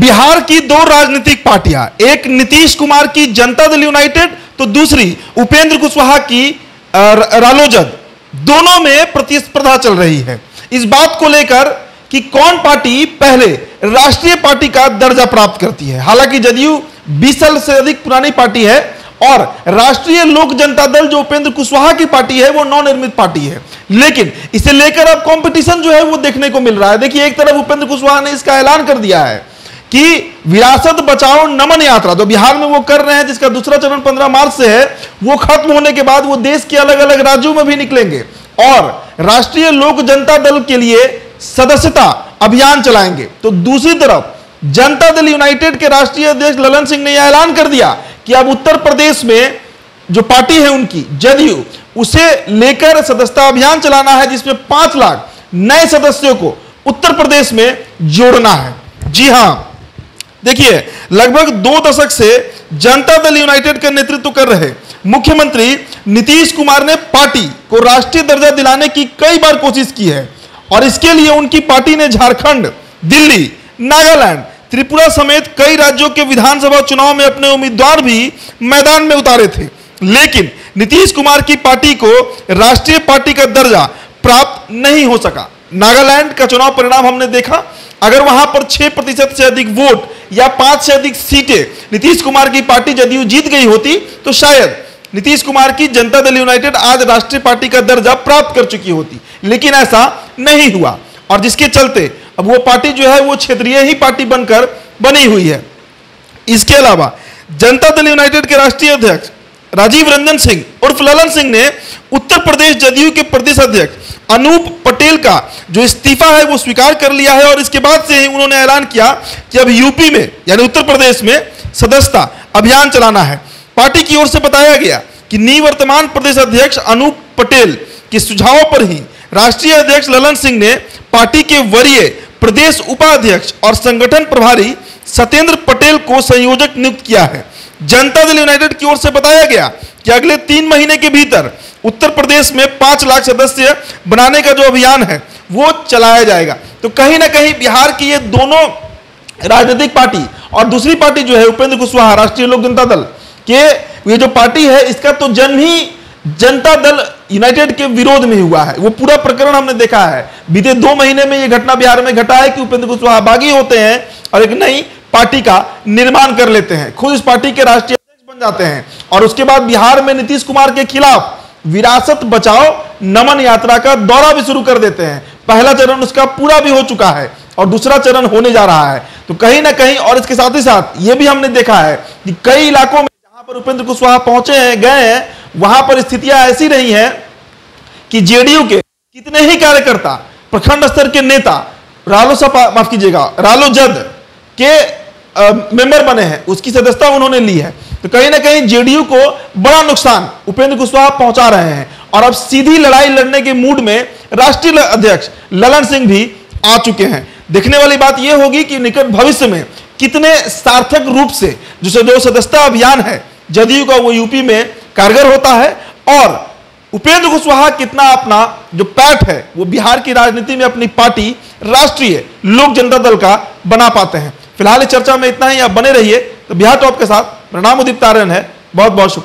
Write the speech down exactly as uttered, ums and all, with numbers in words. बिहार की दो राजनीतिक पार्टियां, एक नीतीश कुमार की जनता दल यूनाइटेड तो दूसरी उपेंद्र कुशवाहा की रालोजद, दोनों में प्रतिस्पर्धा चल रही है इस बात को लेकर कि कौन पार्टी पहले राष्ट्रीय पार्टी का दर्जा प्राप्त करती है। हालांकि जदयू बीस साल से अधिक पुरानी पार्टी है और राष्ट्रीय लोक जनता दल जो उपेंद्र कुशवाहा की पार्टी है वो नवनिर्मित पार्टी है, लेकिन इसे लेकर अब कंपटीशन जो है वो देखने को मिल रहा है। देखिए, एक तरफ उपेंद्र कुशवाहा ने इसका ऐलान कर दिया है कि विरासत बचाओ नमन यात्रा जो बिहार में वो कर रहे हैं, जिसका दूसरा चरण पंद्रह मार्च से है, वो खत्म होने के बाद वो देश के अलग अलग राज्यों में भी निकलेंगे और राष्ट्रीय लोक जनता दल के लिए सदस्यता अभियान चलाएंगे। तो दूसरी तरफ जनता दल यूनाइटेड के राष्ट्रीय अध्यक्ष ललन सिंह ने यह ऐलान कर दिया कि अब उत्तर प्रदेश में जो पार्टी है उनकी जदयू, उसे लेकर सदस्यता अभियान चलाना है जिसमें पांच लाख नए सदस्यों को उत्तर प्रदेश में जोड़ना है। जी हां, देखिए, लगभग दो दशक से जनता दल यूनाइटेड का नेतृत्व कर रहे मुख्यमंत्री नीतीश कुमार ने पार्टी को राष्ट्रीय दर्जा दिलाने की कई बार कोशिश की है और इसके लिए उनकी पार्टी ने झारखंड, दिल्ली, नागालैंड, त्रिपुरा समेत कई राज्यों के विधानसभा चुनाव में अपने उम्मीदवार भी मैदान में उतारे थे, लेकिन नीतीश कुमार की पार्टी को राष्ट्रीय पार्टी का दर्जा प्राप्त नहीं हो सका। नागालैंड का चुनाव परिणाम हमने देखा, अगर वहां पर छह प्रतिशत से अधिक वोट या पांच से अधिक सीटें नीतीश कुमार की पार्टी जदयू जीत गई होती तो शायद नीतीश कुमार की जनता दल यूनाइटेड आज राष्ट्रीय पार्टी का दर्जा प्राप्त कर चुकी होती, लेकिन ऐसा नहीं हुआ और जिसके चलते अब वो पार्टी जो है वो क्षेत्रीय ही पार्टी बनकर बनी हुई है। इसके अलावा जनता दल यूनाइटेड के राष्ट्रीय अध्यक्ष राजीव रंजन सिंह उर्फ ललन सिंह ने उत्तर प्रदेश जदयू के प्रदेश अध्यक्ष अनूप पटेल का जो इस्तीफा है वो स्वीकार कर लिया है और इसके बाद से ही उन्होंने ऐलान किया कि अब यूपी में यानी उत्तर प्रदेश में सदस्यता अभियान चलाना है। पार्टी की ओर से बताया गया कि निवर्तमान प्रदेश अध्यक्ष अनूप पटेल के सुझावों पर ही राष्ट्रीय अध्यक्ष ललन सिंह ने पार्टी के वरीय प्रदेश उपाध्यक्ष और संगठन प्रभारी सत्येंद्र पटेल को संयोजक नियुक्त किया है। जनता दल यूनाइटेड की ओर से बताया गया कि अगले तीन महीने के भीतर उत्तर प्रदेश में पांच लाख सदस्य बनाने का जो अभियान है वो चलाया जाएगा। तो कहीं ना कहीं बिहार की ये दोनों राजनीतिक पार्टी और दूसरी पार्टी जो है उपेंद्र कुशवाहा राष्ट्रीय लोक जनता दल के ये जो पार्टी है, इसका तो जन्म ही जनता दल यूनाइटेड के विरोध में हुआ है। वो पूरा प्रकरण हमने देखा है, बीते दो महीने में ये घटना बिहार में घटा है कि उपेंद्र कुशवाहा बागी होते हैं और एक नई पार्टी का निर्माण कर लेते हैं, खुद इस पार्टी के राष्ट्रीय अध्यक्ष बन जाते हैं और उसके बाद बिहार में नीतीश कुमार के खिलाफ विरासत बचाओ नमन यात्रा का दौरा भी शुरू कर देते हैं। पहला चरण उसका पूरा भी हो चुका है और दूसरा चरण होने जा रहा है। तो कहीं ना कहीं और इसके साथ ही साथ ये भी हमने देखा है कि कई इलाकों में जहां पर उपेंद्र कुशवाहा पहुंचे हैं, गए हैं, वहां पर स्थितियां ऐसी रही हैं कि जेडीयू के कितने ही कार्यकर्ता, प्रखंड स्तर के नेता, रालोसपा माफ कीजिएगा रालोजद के आ, मेंबर बने हैं, उसकी सदस्यता उन्होंने ली है। तो कहीं ना कहीं जेडीयू को बड़ा नुकसान उपेंद्र कुशवाहा पहुंचा रहे हैं और अब सीधी लड़ाई लड़ने के मूड में राष्ट्रीय अध्यक्ष ललन सिंह भी आ चुके हैं। देखने वाली बात यह होगी कि निकट भविष्य में कितने सार्थक रूप से जो जो सदस्यता अभियान है जदयू का वो यूपी में कारगर होता है और उपेंद्र कुशवाहा कितना अपना जो पैठ है वो बिहार की राजनीति में अपनी पार्टी राष्ट्रीय लोक जनता दल का बना पाते हैं। फिलहाल इस चर्चा में इतना ही, आप बने रहिए तो बिहार टॉप के साथ। मेरा नाम उदीप तारन है, बहुत बहुत शुक्रिया।